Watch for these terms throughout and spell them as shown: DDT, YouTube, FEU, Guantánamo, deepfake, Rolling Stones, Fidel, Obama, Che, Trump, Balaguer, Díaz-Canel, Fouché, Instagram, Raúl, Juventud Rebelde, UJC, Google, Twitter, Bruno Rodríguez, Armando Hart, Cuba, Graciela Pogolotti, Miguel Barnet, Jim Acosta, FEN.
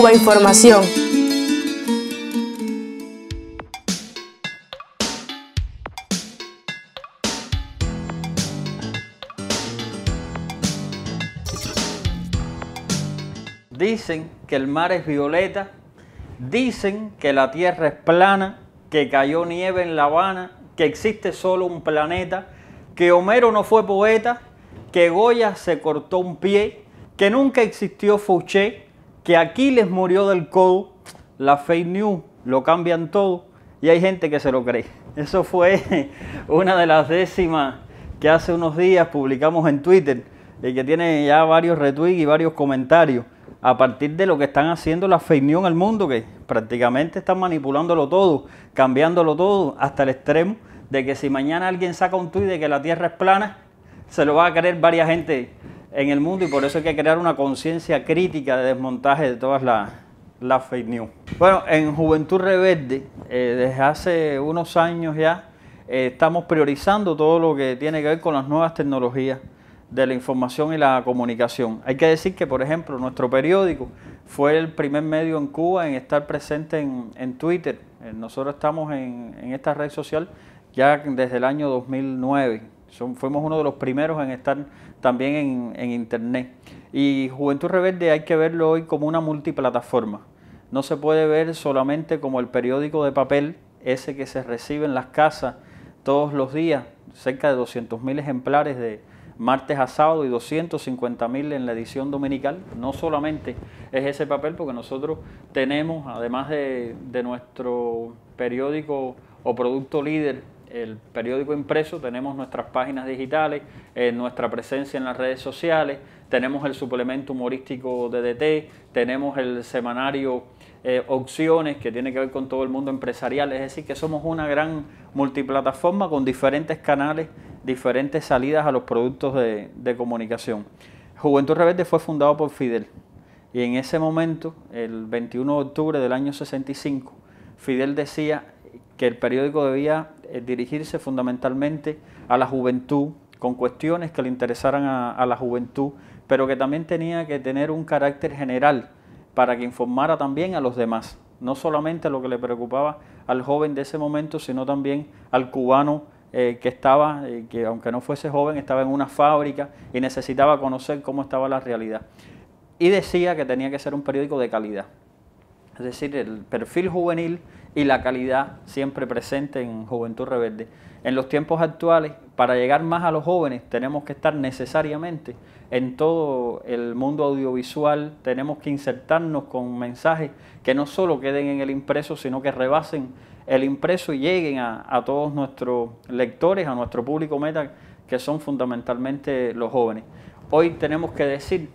Cuba Información. Dicen que el mar es violeta, dicen que la tierra es plana, que cayó nieve en La Habana, que existe solo un planeta, que Homero no fue poeta, que Goya se cortó un pie, que nunca existió Fouché, que Aquiles murió del codo. Las fake news lo cambian todo y hay gente que se lo cree. Eso fue una de las décimas que hace unos días publicamos en Twitter y que tiene ya varios retweets y varios comentarios a partir de lo que están haciendo las fake news en el mundo, que prácticamente están manipulándolo todo, cambiándolo todo hasta el extremo de que si mañana alguien saca un tuit de que la Tierra es plana, se lo va a creer varias gente en el mundo, y por eso hay que crear una conciencia crítica de desmontaje de todas las fake news. Bueno, en Juventud Rebelde, desde hace unos años ya, estamos priorizando todo lo que tiene que ver con las nuevas tecnologías de la información y la comunicación. Hay que decir que, por ejemplo, nuestro periódico fue el primer medio en Cuba en estar presente en Twitter. Nosotros estamos en esta red social ya desde el año 2009. Fuimos uno de los primeros en estar también en Internet. Y Juventud Rebelde hay que verlo hoy como una multiplataforma. No se puede ver solamente como el periódico de papel, ese que se recibe en las casas todos los días, cerca de 200.000 ejemplares de martes a sábado y 250.000 en la edición dominical. No solamente es ese papel, porque nosotros tenemos, además de nuestro periódico o producto líder, el periódico impreso, tenemos nuestras páginas digitales, nuestra presencia en las redes sociales, tenemos el suplemento humorístico DDT, tenemos el semanario Opciones, que tiene que ver con todo el mundo empresarial. Es decir, que somos una gran multiplataforma con diferentes canales, diferentes salidas a los productos de comunicación. Juventud Rebelde fue fundado por Fidel, y en ese momento, el 21 de octubre del año 65, Fidel decía que el periódico debía dirigirse fundamentalmente a la juventud, con cuestiones que le interesaran a la juventud, pero que también tenía que tener un carácter general para que informara también a los demás, no solamente lo que le preocupaba al joven de ese momento, sino también al cubano que estaba, que aunque no fuese joven, estaba en una fábrica y necesitaba conocer cómo estaba la realidad. Y decía que tenía que ser un periódico de calidad. Es decir, el perfil juvenil y la calidad siempre presente en Juventud Rebelde. En los tiempos actuales, para llegar más a los jóvenes, tenemos que estar necesariamente en todo el mundo audiovisual, tenemos que insertarnos con mensajes que no solo queden en el impreso, sino que rebasen el impreso y lleguen a todos nuestros lectores, a nuestro público meta, que son fundamentalmente los jóvenes. Hoy tenemos que decir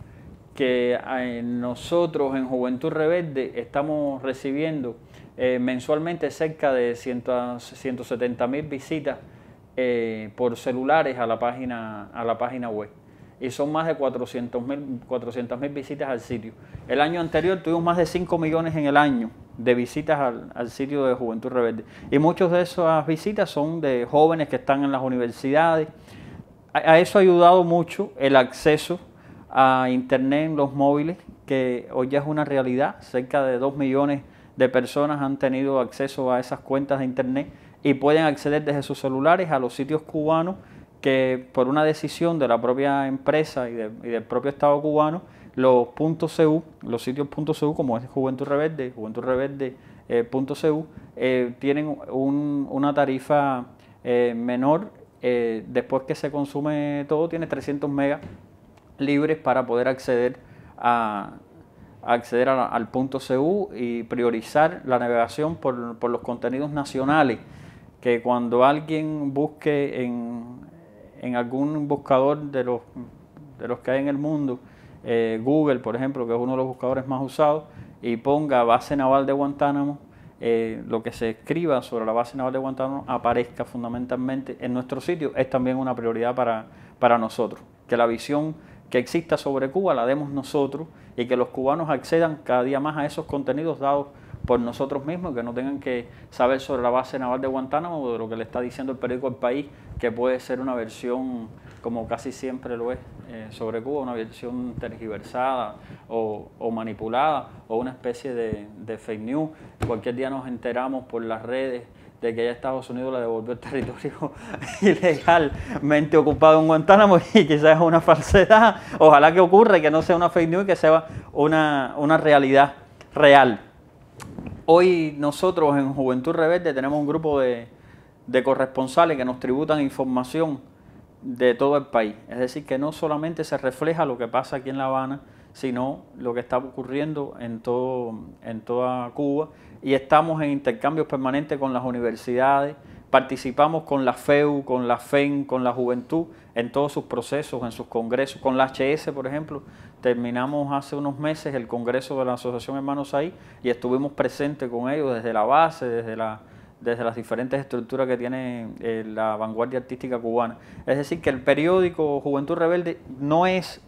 que nosotros en Juventud Rebelde estamos recibiendo mensualmente cerca de 170.000 visitas por celulares a la página web, y son más de 400.000 visitas al sitio. El año anterior tuvimos más de 5 millones en el año de visitas al sitio de Juventud Rebelde, y muchas de esas visitas son de jóvenes que están en las universidades. A eso ha ayudado mucho el acceso a Internet en los móviles, que hoy ya es una realidad. Cerca de 2 millones de personas han tenido acceso a esas cuentas de Internet y pueden acceder desde sus celulares a los sitios cubanos que, por una decisión de la propia empresa y del propio Estado cubano, los .cu, los sitios .cu, como es Juventud Rebelde, juventud rebelde.cu, tienen una tarifa menor. Después que se consume todo, tiene 300 megas libres para poder acceder al .cu y priorizar la navegación por los contenidos nacionales, que cuando alguien busque en algún buscador de los que hay en el mundo, Google, por ejemplo, que es uno de los buscadores más usados, y ponga base naval de Guantánamo, lo que se escriba sobre la base naval de Guantánamo aparezca fundamentalmente en nuestro sitio. Es también una prioridad para nosotros, que la visión que exista sobre Cuba la demos nosotros, y que los cubanos accedan cada día más a esos contenidos dados por nosotros mismos, que no tengan que saber sobre la base naval de Guantánamo o de lo que le está diciendo el periódico El País, que puede ser una versión como casi siempre lo es sobre Cuba, una versión tergiversada o manipulada o una especie de fake news. Cualquier día nos enteramos por las redes de que ya Estados Unidos le devolvió el territorio ilegalmente ocupado en Guantánamo, y quizás es una falsedad. Ojalá que ocurra y que no sea una fake news, que sea una realidad real. Hoy nosotros en Juventud Rebelde tenemos un grupo de corresponsales que nos tributan información de todo el país. Es decir, que no solamente se refleja lo que pasa aquí en La Habana, sino lo que está ocurriendo en toda Cuba, y estamos en intercambios permanentes con las universidades, participamos con la FEU, con la FEN, con la Juventud, en todos sus procesos, en sus congresos, con la HS, por ejemplo. Terminamos hace unos meses el congreso de la Asociación Hermanos Ahí y estuvimos presentes con ellos desde la base, desde las diferentes estructuras que tiene la vanguardia artística cubana. Es decir, que el periódico Juventud Rebelde no es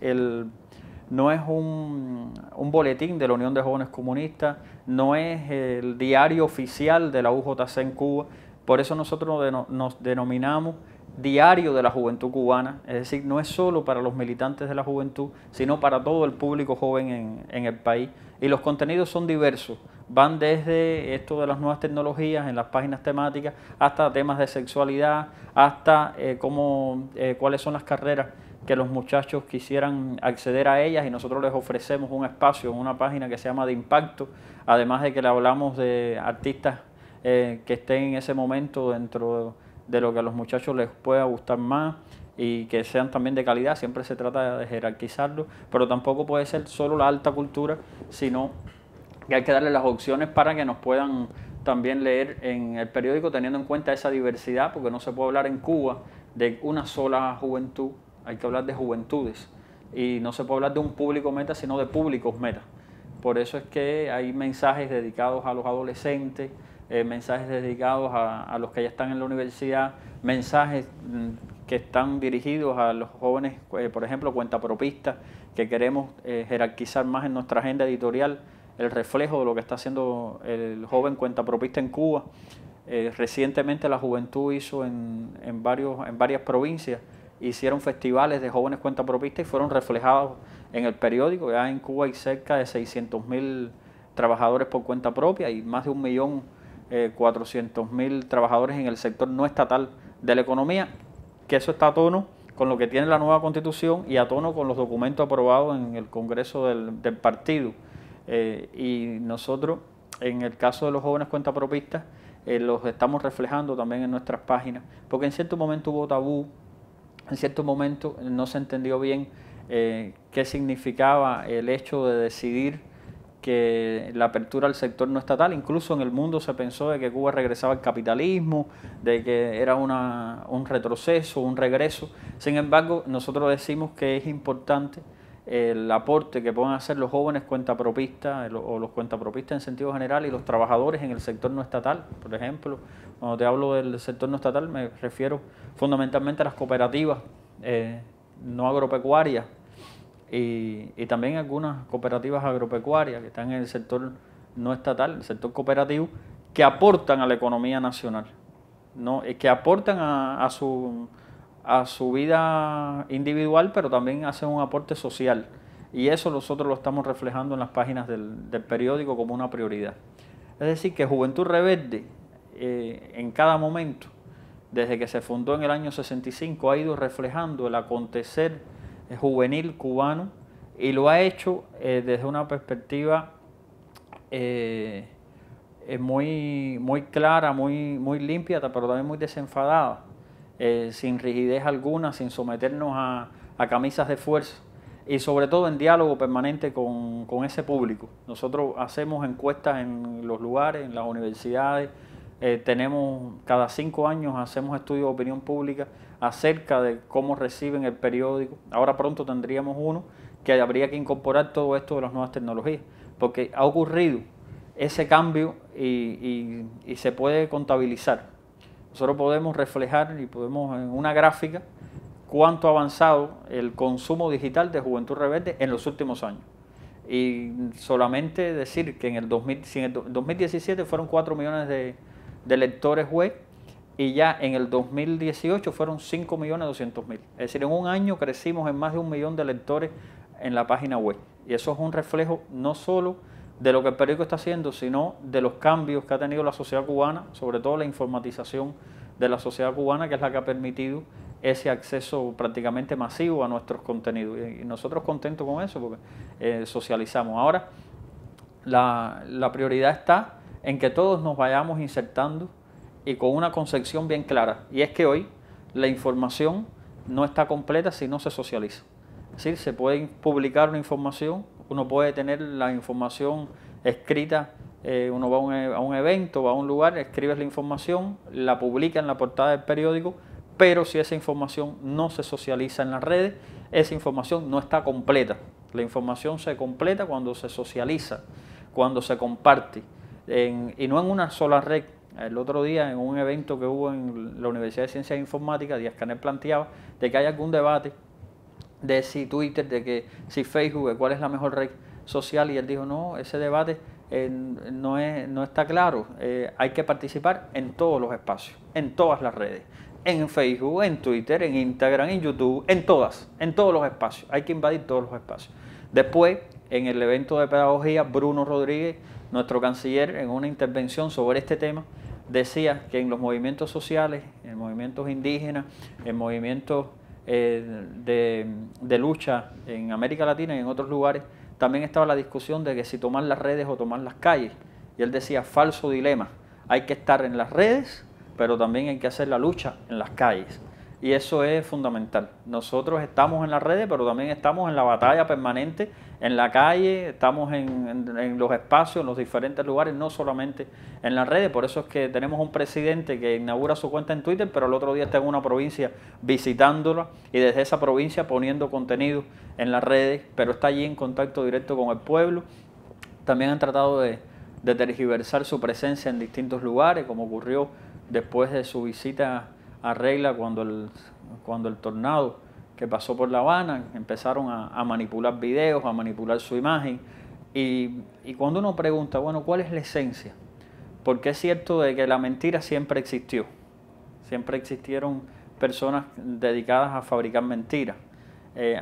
un boletín de la Unión de Jóvenes Comunistas, no es el diario oficial de la UJC en Cuba. Por eso nosotros nos denominamos Diario de la Juventud Cubana. Es decir, no es solo para los militantes de la juventud, sino para todo el público joven en el país. Y los contenidos son diversos, van desde esto de las nuevas tecnologías en las páginas temáticas, hasta temas de sexualidad, hasta cuáles son las carreras que los muchachos quisieran acceder a ellas, y nosotros les ofrecemos un espacio en una página que se llama De Impacto, además de que le hablamos de artistas que estén en ese momento dentro de lo que a los muchachos les pueda gustar más y que sean también de calidad. Siempre se trata de jerarquizarlo, pero tampoco puede ser solo la alta cultura, sino que hay que darle las opciones para que nos puedan también leer en el periódico, teniendo en cuenta esa diversidad, porque no se puede hablar en Cuba de una sola juventud. Hay que hablar de juventudes, y no se puede hablar de un público meta, sino de públicos meta. Por eso es que hay mensajes dedicados a los adolescentes, mensajes dedicados a los que ya están en la universidad, mensajes que están dirigidos a los jóvenes, por ejemplo, cuentapropistas, que queremos jerarquizar más en nuestra agenda editorial el reflejo de lo que está haciendo el joven cuentapropista en Cuba. Recientemente la juventud hizo en varias provincias, hicieron festivales de jóvenes cuentapropistas y fueron reflejados en el periódico. Ya en Cuba hay cerca de 600.000 trabajadores por cuenta propia y más de 1.400.000 trabajadores en el sector no estatal de la economía, que eso está a tono con lo que tiene la nueva Constitución y a tono con los documentos aprobados en el Congreso del partido. Y nosotros, en el caso de los jóvenes cuentapropistas, los estamos reflejando también en nuestras páginas, porque en cierto momento hubo tabú. En cierto momento no se entendió bien qué significaba el hecho de decidir que la apertura al sector no estatal. Incluso en el mundo se pensó de que Cuba regresaba al capitalismo, de que era un retroceso, un regreso. Sin embargo, nosotros decimos que es importante el aporte que puedan hacer los jóvenes cuentapropistas o los cuentapropistas en sentido general y los trabajadores en el sector no estatal. Por ejemplo, cuando te hablo del sector no estatal me refiero fundamentalmente a las cooperativas no agropecuarias y también algunas cooperativas agropecuarias que están en el sector no estatal, el sector cooperativo, que aportan a la economía nacional, ¿no? Que aportan a su vida individual, pero también hacen un aporte social, y eso nosotros lo estamos reflejando en las páginas del periódico como una prioridad. Es decir, que Juventud Rebelde en cada momento, desde que se fundó en el año 65, ha ido reflejando el acontecer juvenil cubano, y lo ha hecho desde una perspectiva muy, muy clara, muy, muy limpia, pero también muy desenfadada. Sin rigidez alguna, sin someternos a camisas de fuerza, y sobre todo en diálogo permanente con ese público. Nosotros hacemos encuestas en los lugares, en las universidades, cada 5 años hacemos estudios de opinión pública acerca de cómo reciben el periódico. Ahora pronto tendríamos uno que habría que incorporar todo esto de las nuevas tecnologías, porque ha ocurrido ese cambio y se puede contabilizar. Nosotros podemos reflejar y podemos en una gráfica cuánto ha avanzado el consumo digital de Juventud Rebelde en los últimos años. Y solamente decir que en el 2017 fueron 4 millones de lectores web, y ya en el 2018 fueron 5.200.000. Es decir, en un año crecimos en más de 1 millón de lectores en la página web. Y eso es un reflejo no solo de lo que el periódico está haciendo, sino de los cambios que ha tenido la sociedad cubana, sobre todo la informatización de la sociedad cubana, que es la que ha permitido ese acceso prácticamente masivo a nuestros contenidos. Y nosotros contentos con eso porque socializamos. Ahora, la prioridad está en que todos nos vayamos insertando y con una concepción bien clara. Y es que hoy la información no está completa si no se socializa. Es decir, se puede publicar una información, uno puede tener la información escrita, uno va a un evento, va a un lugar, escribes la información, la publica en la portada del periódico, pero si esa información no se socializa en las redes, esa información no está completa. La información se completa cuando se socializa, cuando se comparte, y no en una sola red. El otro día en un evento que hubo en la Universidad de Ciencias Informáticas, Díaz-Canel planteaba de que hay algún debate de si Twitter, de que si Facebook, de cuál es la mejor red social, y él dijo, no, ese debate no está claro, hay que participar en todos los espacios, en todas las redes, en Facebook, en Twitter, en Instagram, en YouTube, en todos los espacios, hay que invadir todos los espacios. Después, en el evento de pedagogía, Bruno Rodríguez, nuestro canciller, en una intervención sobre este tema, decía que en los movimientos sociales, en movimientos indígenas, en movimientos de lucha en América Latina y en otros lugares, también estaba la discusión de que si tomar las redes o tomar las calles. Y él decía, falso dilema, hay que estar en las redes, pero también hay que hacer la lucha en las calles. Y eso es fundamental. Nosotros estamos en las redes, pero también estamos en la batalla permanente, en la calle, estamos en los espacios, en los diferentes lugares, no solamente en las redes. Por eso es que tenemos un presidente que inaugura su cuenta en Twitter, pero el otro día está en una provincia visitándola y desde esa provincia poniendo contenido en las redes, pero está allí en contacto directo con el pueblo. También han tratado de tergiversar su presencia en distintos lugares, como ocurrió después de su visita arregla cuando el tornado que pasó por La Habana, empezaron a manipular videos, a manipular su imagen. Y cuando uno pregunta, bueno, ¿cuál es la esencia? Porque es cierto de que la mentira siempre existió. Siempre existieron personas dedicadas a fabricar mentiras.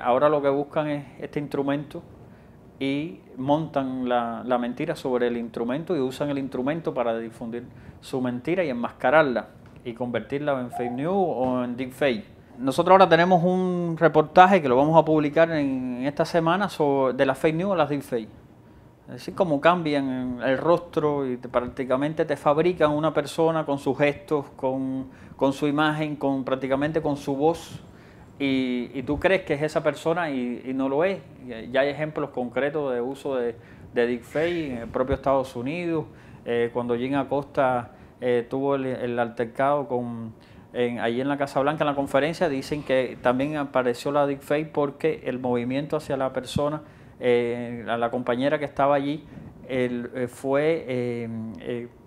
Ahora lo que buscan es este instrumento y montan la mentira sobre el instrumento y usan el instrumento para difundir su mentira y enmascararla y convertirla en fake news o en deepfake. Nosotros ahora tenemos un reportaje que lo vamos a publicar en esta semana sobre de las fake news a las deepfake. Es decir, cómo cambian el rostro y prácticamente te fabrican una persona con sus gestos, con su imagen, prácticamente con su voz. Y tú crees que es esa persona y no lo es. Ya hay ejemplos concretos de uso de deepfake en el propio Estados Unidos, cuando Jim Acosta tuvo el altercado allí en la Casa Blanca, en la conferencia, dicen que también apareció la deepfake porque el movimiento hacia la persona, a la compañera que estaba allí, fue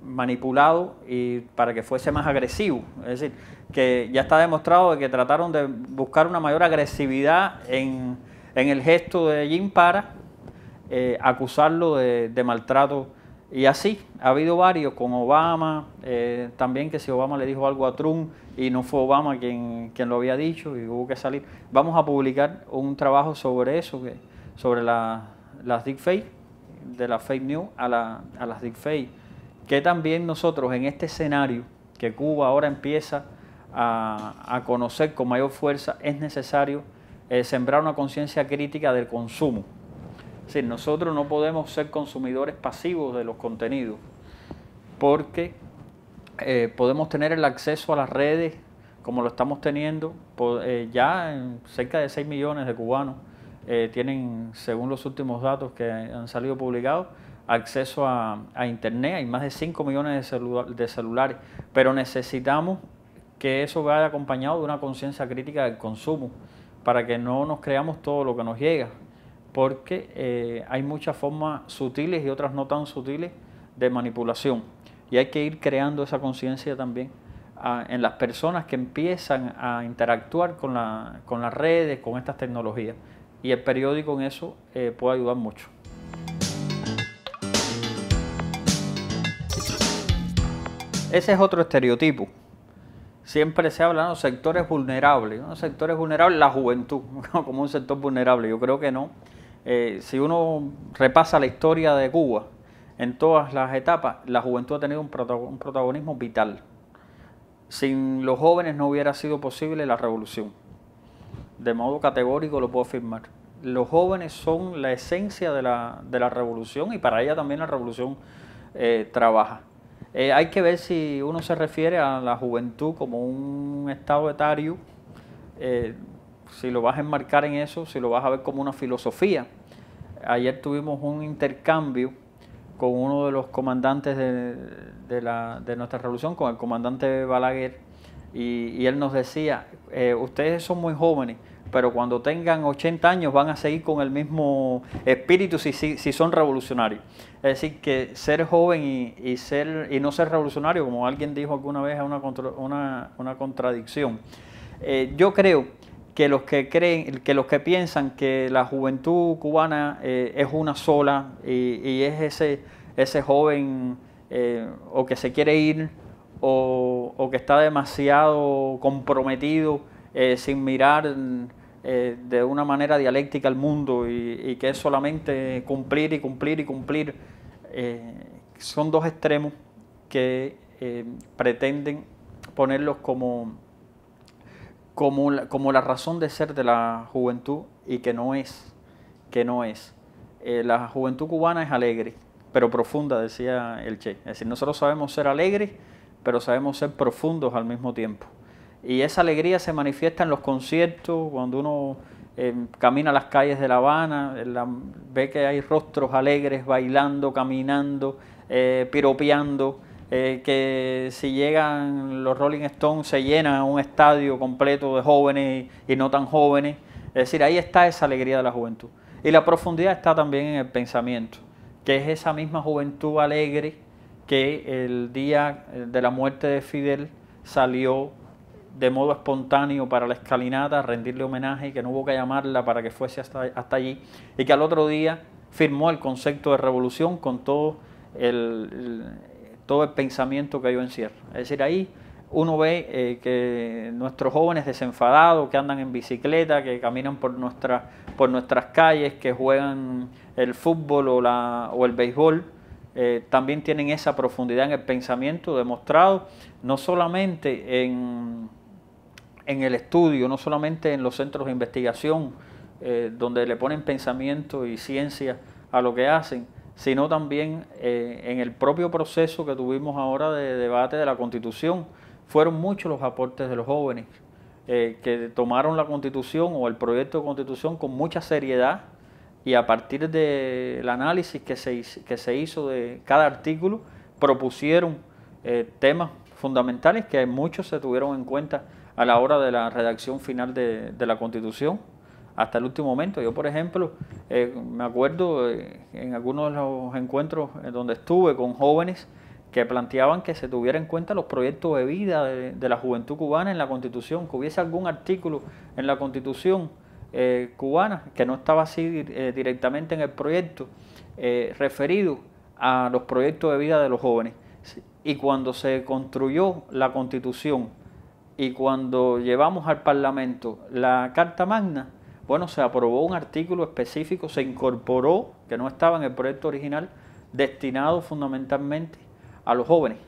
manipulado y para que fuese más agresivo. Es decir, que ya está demostrado de que trataron de buscar una mayor agresividad en el gesto de Jim para acusarlo de maltrato. Y así ha habido varios, con Obama, también que si Obama le dijo algo a Trump y no fue Obama quien lo había dicho y hubo que salir. Vamos a publicar un trabajo sobre eso, sobre las deepfake, de las fake news a las deepfake, que también nosotros en este escenario que Cuba ahora empieza a conocer con mayor fuerza, es necesario sembrar una conciencia crítica del consumo. Es decir, nosotros no podemos ser consumidores pasivos de los contenidos porque podemos tener el acceso a las redes como lo estamos teniendo. Ya cerca de 6 millones de cubanos tienen, según los últimos datos que han salido publicados, acceso a Internet. Hay más de 5 millones de celulares, pero necesitamos que eso vaya acompañado de una conciencia crítica del consumo para que no nos creamos todo lo que nos llega, porque hay muchas formas sutiles y otras no tan sutiles de manipulación. Y hay que ir creando esa conciencia también en las personas que empiezan a interactuar con las redes, con estas tecnologías. Y el periódico en eso puede ayudar mucho. Ese es otro estereotipo siempre se hablan los sectores vulnerables, ¿no? Sectores vulnerables, la juventud, ¿no? Como un sector vulnerable. Yo creo que no. Si uno repasa la historia de Cuba, en todas las etapas, la juventud ha tenido un protagonismo vital. Sin los jóvenes no hubiera sido posible la revolución. De modo categórico lo puedo afirmar. Los jóvenes son la esencia de la revolución, y para ella también la revolución trabaja. Hay que ver si uno se refiere a la juventud como un estado etario, si lo vas a enmarcar en eso, si lo vas a ver como una filosofía. Ayer tuvimos un intercambio con uno de los comandantes de nuestra revolución, con el comandante Balaguer, y él nos decía, ustedes son muy jóvenes, pero cuando tengan 80 años van a seguir con el mismo espíritu si son revolucionarios. Es decir, que ser joven y no ser revolucionario, como alguien dijo alguna vez, es una contradicción. Yo creo que los que piensan que la juventud cubana es una sola y es ese joven o que se quiere ir o que está demasiado comprometido sin mirar de una manera dialéctica al mundo y que es solamente cumplir y cumplir y cumplir. Son dos extremos que pretenden ponerlos como la razón de ser de la juventud, y que no es. La juventud cubana es alegre, pero profunda, decía el Che. Es decir, nosotros sabemos ser alegres, pero sabemos ser profundos al mismo tiempo. Y esa alegría se manifiesta en los conciertos, cuando uno camina las calles de La Habana, ve que hay rostros alegres bailando, caminando, piropeando, que si llegan los Rolling Stones se llena un estadio completo de jóvenes y no tan jóvenes. Es decir, ahí está esa alegría de la juventud. Y la profundidad está también en el pensamiento, que es esa misma juventud alegre que el día de la muerte de Fidel salió de modo espontáneo para la escalinata, rendirle homenaje, que no hubo que llamarla para que fuese hasta allí, y que al otro día firmó el concepto de revolución con todo el pensamiento que yo encierro. Es decir, ahí uno ve que nuestros jóvenes desenfadados, que andan en bicicleta, que caminan por nuestras calles, que juegan el fútbol o el béisbol, también tienen esa profundidad en el pensamiento demostrado, no solamente en el estudio, no solamente en los centros de investigación, donde le ponen pensamiento y ciencia a lo que hacen, sino también en el propio proceso que tuvimos ahora de debate de la Constitución. Fueron muchos los aportes de los jóvenes que tomaron la Constitución o el proyecto de Constitución con mucha seriedad, y a partir del análisis que se hizo de cada artículo, propusieron temas fundamentales que muchos se tuvieron en cuenta a la hora de la redacción final de la Constitución, hasta el último momento. Yo, por ejemplo, me acuerdo en algunos de los encuentros donde estuve con jóvenes que planteaban que se tuviera en cuenta los proyectos de vida de la juventud cubana en la Constitución, que hubiese algún artículo en la Constitución cubana que no estaba así directamente en el proyecto, referido a los proyectos de vida de los jóvenes. Y cuando se construyó la Constitución y cuando llevamos al Parlamento la Carta Magna, bueno, se aprobó un artículo específico, se incorporó, que no estaba en el proyecto original, destinado fundamentalmente a los jóvenes,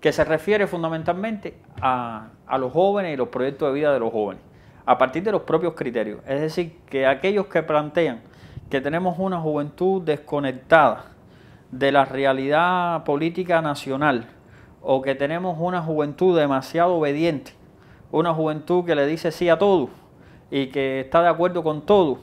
que se refiere fundamentalmente a los jóvenes y los proyectos de vida de los jóvenes, a partir de los propios criterios. Es decir, que aquellos que plantean que tenemos una juventud desconectada de la realidad política nacional, o que tenemos una juventud demasiado obediente, una juventud que le dice sí a todo, y que está de acuerdo con todo,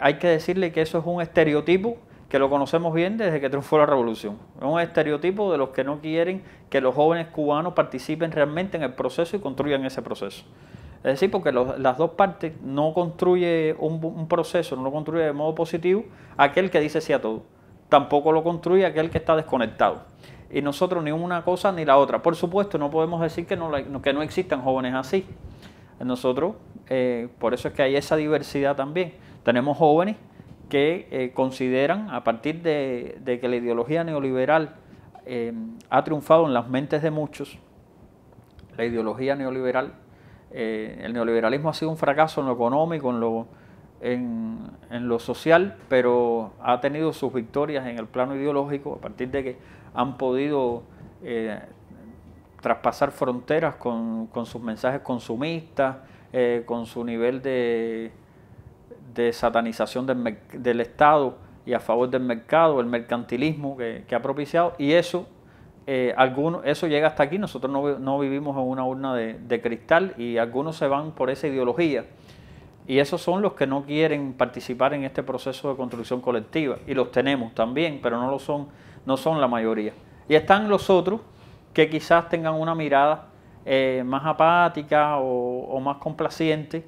hay que decirle que eso es un estereotipo que lo conocemos bien desde que triunfó la revolución. Es un estereotipo de los que no quieren que los jóvenes cubanos participen realmente en el proceso y construyan ese proceso. Es decir, porque las dos partes no construye un proceso, no lo construye de modo positivo aquel que dice sí a todo. Tampoco lo construye aquel que está desconectado. Y nosotros ni una cosa ni la otra. Por supuesto, no podemos decir que no existan jóvenes así. Nosotros, por eso es que hay esa diversidad también. Tenemos jóvenes que consideran, a partir de que la ideología neoliberal ha triunfado en las mentes de muchos, la ideología neoliberal. El neoliberalismo ha sido un fracaso en lo económico, en lo social, pero ha tenido sus victorias en el plano ideológico a partir de que han podido traspasar fronteras con sus mensajes consumistas, con su nivel de satanización del Estado y a favor del mercado, el mercantilismo que ha propiciado, y eso eso llega hasta aquí. Nosotros no vivimos en una urna de cristal y algunos se van por esa ideología, y esos son los que no quieren participar en este proceso de construcción colectiva, y los tenemos también, pero no son la mayoría. Y están los otros que quizás tengan una mirada más apática o más complaciente,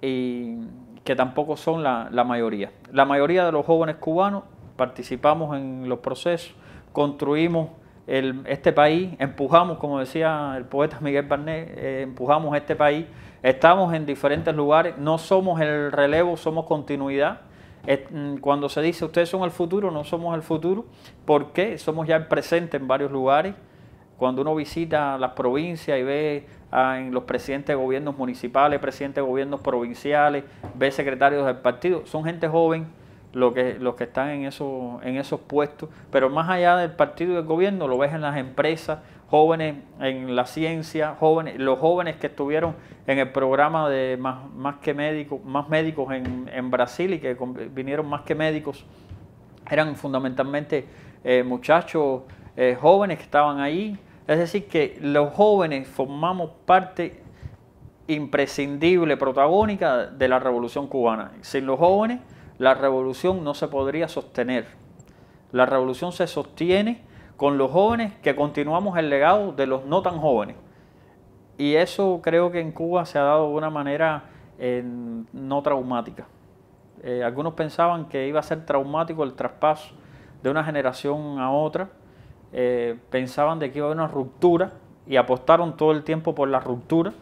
y que tampoco son la mayoría. La mayoría de los jóvenes cubanos participamos en los procesos, construimos este país, empujamos, como decía el poeta Miguel Barnet, empujamos este país, estamos en diferentes lugares, no somos el relevo, somos continuidad. Cuando se dice ustedes son el futuro, no somos el futuro, porque somos ya el presente en varios lugares. Cuando uno visita las provincias y ve en los presidentes de gobiernos municipales, presidentes de gobiernos provinciales, ve secretarios del partido, son gente joven, los que están en esos puestos, pero más allá del partido y del gobierno lo ves en las empresas, jóvenes en la ciencia, los jóvenes que estuvieron en el programa de más médicos en Brasil, y que vinieron más que médicos, eran fundamentalmente muchachos jóvenes que estaban ahí. Es decir, que los jóvenes formamos parte imprescindible, protagónica de la Revolución cubana. Sin los jóvenes la revolución no se podría sostener. La revolución se sostiene con los jóvenes, que continuamos el legado de los no tan jóvenes. Y eso creo que en Cuba se ha dado de una manera no traumática. Algunos pensaban que iba a ser traumático el traspaso de una generación a otra. Pensaban de que iba a haber una ruptura y apostaron todo el tiempo por la ruptura.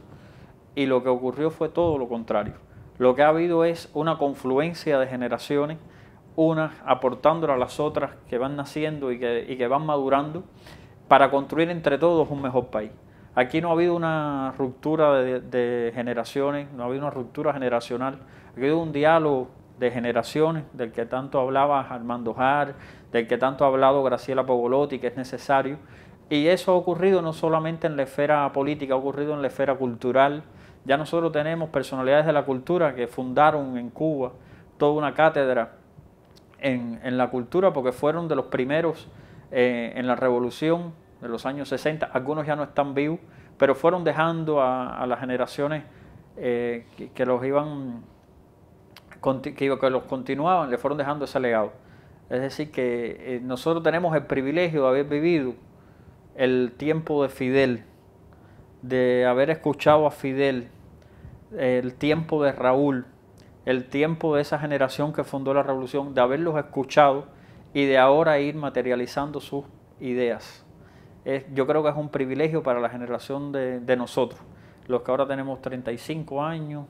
Y lo que ocurrió fue todo lo contrario. Lo que ha habido es una confluencia de generaciones, unas aportándole a las otras, que van naciendo y que van madurando, para construir entre todos un mejor país. Aquí no ha habido una ruptura de generaciones, no ha habido una ruptura generacional, ha habido un diálogo de generaciones del que tanto hablaba Armando Hart, del que tanto ha hablado Graciela Pogolotti, que es necesario. Y eso ha ocurrido no solamente en la esfera política, ha ocurrido en la esfera cultural. Ya nosotros tenemos personalidades de la cultura que fundaron en Cuba toda una cátedra en la cultura, porque fueron de los primeros en la revolución de los años 60. Algunos ya no están vivos, pero fueron dejando a las generaciones que los continuaban, le fueron dejando ese legado. Es decir, que nosotros tenemos el privilegio de haber vivido el tiempo de Fidel, de haber escuchado a Fidel, el tiempo de Raúl, el tiempo de esa generación que fundó la revolución, de haberlos escuchado y de ahora ir materializando sus ideas. Yo creo que es un privilegio para la generación de nosotros, los que ahora tenemos 35 años,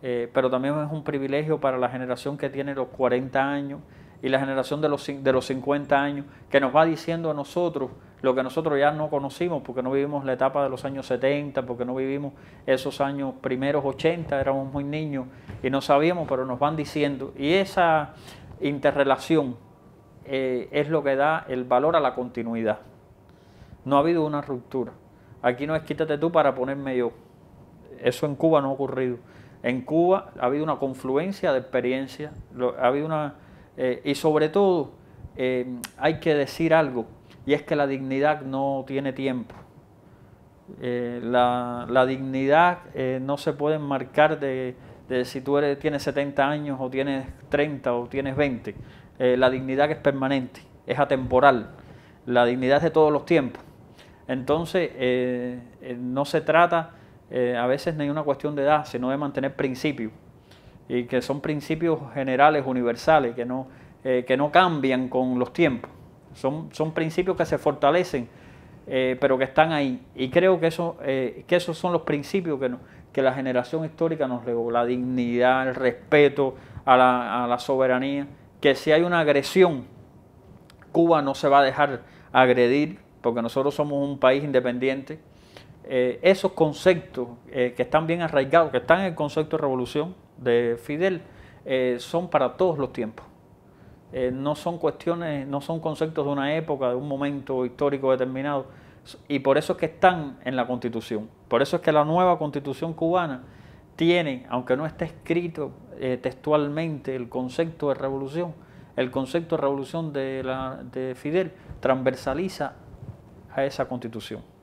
pero también es un privilegio para la generación que tiene los 40 años y la generación de los 50 años, que nos va diciendo a nosotros lo que nosotros ya no conocimos, porque no vivimos la etapa de los años 70, porque no vivimos esos años primeros 80, éramos muy niños y no sabíamos, pero nos van diciendo. Y esa interrelación es lo que da el valor a la continuidad. No ha habido una ruptura. Aquí no es quítate tú para ponerme yo. Eso en Cuba no ha ocurrido. En Cuba ha habido una confluencia de experiencias, ha habido una... y sobre todo hay que decir algo, y es que la dignidad no tiene tiempo. La dignidad no se puede enmarcar de si tú tienes 70 años o tienes 30 o tienes 20. La dignidad es permanente, es atemporal. La dignidad es de todos los tiempos. Entonces no se trata a veces ni una cuestión de edad, sino de mantener principios, y que son principios generales, universales, que no cambian con los tiempos. Son principios que se fortalecen, pero que están ahí. Y creo que esos son los principios que la generación histórica nos legó. La dignidad, el respeto a la soberanía, que si hay una agresión, Cuba no se va a dejar agredir, porque nosotros somos un país independiente, esos conceptos que están bien arraigados, que están en el concepto de revolución de Fidel, son para todos los tiempos. No son cuestiones, no son conceptos de una época, de un momento histórico determinado, y por eso es que están en la Constitución. Por eso es que la nueva Constitución cubana tiene, aunque no esté escrito textualmente el concepto de revolución, el concepto de revolución de Fidel transversaliza a esa Constitución.